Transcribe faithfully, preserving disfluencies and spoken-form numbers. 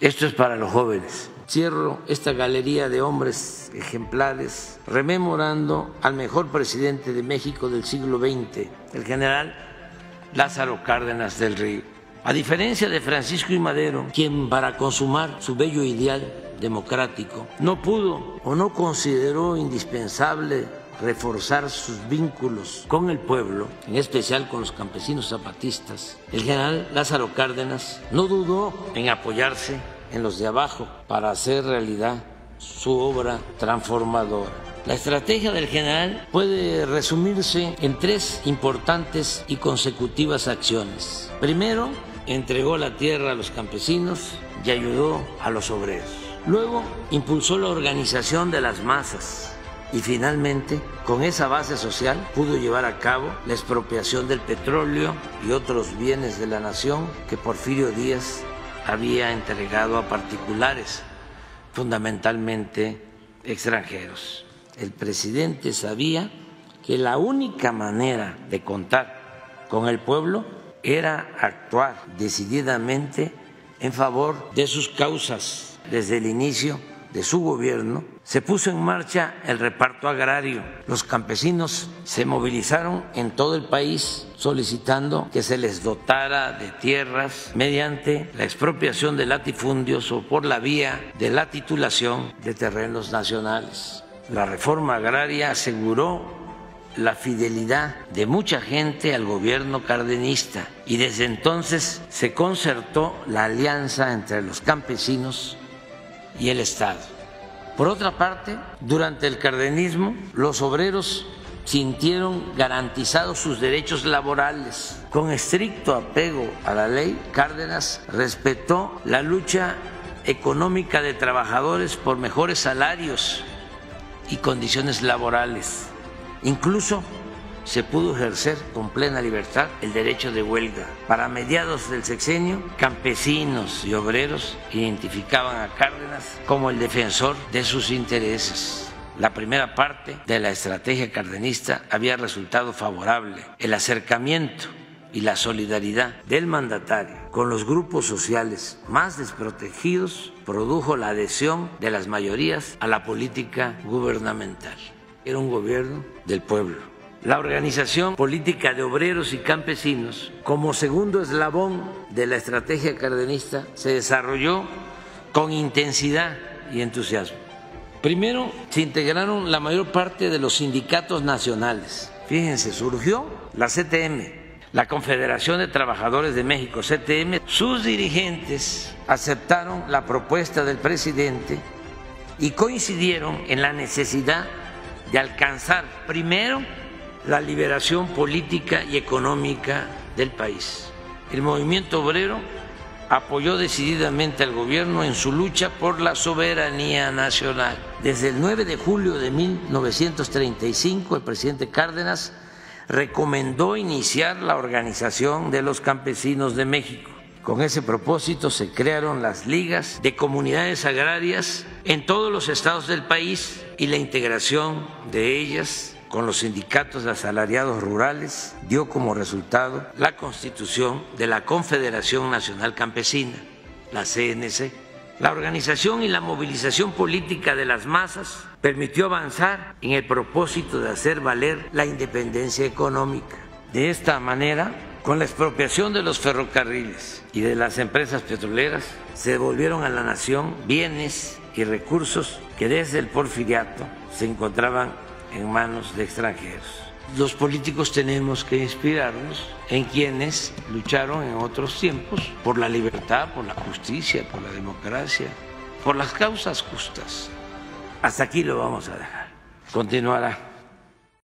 Esto es para los jóvenes. Cierro esta galería de hombres ejemplares rememorando al mejor presidente de México del siglo veinte, el general Lázaro Cárdenas del Río. A diferencia de Francisco I. Madero, quien para consumar su bello ideal democrático no pudo o no consideró indispensable reforzar sus vínculos con el pueblo, en especial con los campesinos zapatistas, el general Lázaro Cárdenas no dudó en apoyarse en los de abajo para hacer realidad su obra transformadora. La estrategia del general puede resumirse en tres importantes y consecutivas acciones. Primero, entregó la tierra a los campesinos y ayudó a los obreros. Luego, impulsó la organización de las masas. Y finalmente, con esa base social, pudo llevar a cabo la expropiación del petróleo y otros bienes de la nación que Porfirio Díaz había entregado a particulares, fundamentalmente extranjeros. El presidente sabía que la única manera de contar con el pueblo era actuar decididamente en favor de sus causas. Desde el inicio de su gobierno, se puso en marcha el reparto agrario. Los campesinos se movilizaron en todo el país solicitando que se les dotara de tierras mediante la expropiación de latifundios o por la vía de la titulación de terrenos nacionales. La reforma agraria aseguró la fidelidad de mucha gente al gobierno cardenista y desde entonces se concertó la alianza entre los campesinos y el Estado. Por otra parte, durante el cardenismo, los obreros sintieron garantizados sus derechos laborales. Con estricto apego a la ley, Cárdenas respetó la lucha económica de trabajadores por mejores salarios y condiciones laborales. Incluso se pudo ejercer con plena libertad el derecho de huelga. Para mediados del sexenio, campesinos y obreros identificaban a Cárdenas como el defensor de sus intereses. La primera parte de la estrategia cardenista había resultado favorable. El acercamiento y la solidaridad del mandatario con los grupos sociales más desprotegidos produjo la adhesión de las mayorías a la política gubernamental. Era un gobierno del pueblo. La organización política de obreros y campesinos, como segundo eslabón de la estrategia cardenista, se desarrolló con intensidad y entusiasmo. Primero, se integraron la mayor parte de los sindicatos nacionales. Fíjense, surgió la C T M, la Confederación de Trabajadores de México, C T M. Sus dirigentes aceptaron la propuesta del presidente y coincidieron en la necesidad de alcanzar primero la liberación política y económica del país. El movimiento obrero apoyó decididamente al gobierno en su lucha por la soberanía nacional. Desde el nueve de julio de mil novecientos treinta y cinco, el presidente Cárdenas recomendó iniciar la organización de los campesinos de México. Con ese propósito se crearon las ligas de comunidades agrarias en todos los estados del país y la integración de ellas con los sindicatos de asalariados rurales dio como resultado la constitución de la Confederación Nacional Campesina, la C N C. La organización y la movilización política de las masas permitió avanzar en el propósito de hacer valer la independencia económica. De esta manera, con la expropiación de los ferrocarriles y de las empresas petroleras, se devolvieron a la nación bienes y recursos que desde el porfiriato se encontraban en manos de extranjeros. Los políticos tenemos que inspirarnos en quienes lucharon en otros tiempos por la libertad, por la justicia, por la democracia, por las causas justas. Hasta aquí lo vamos a dejar. Continuará.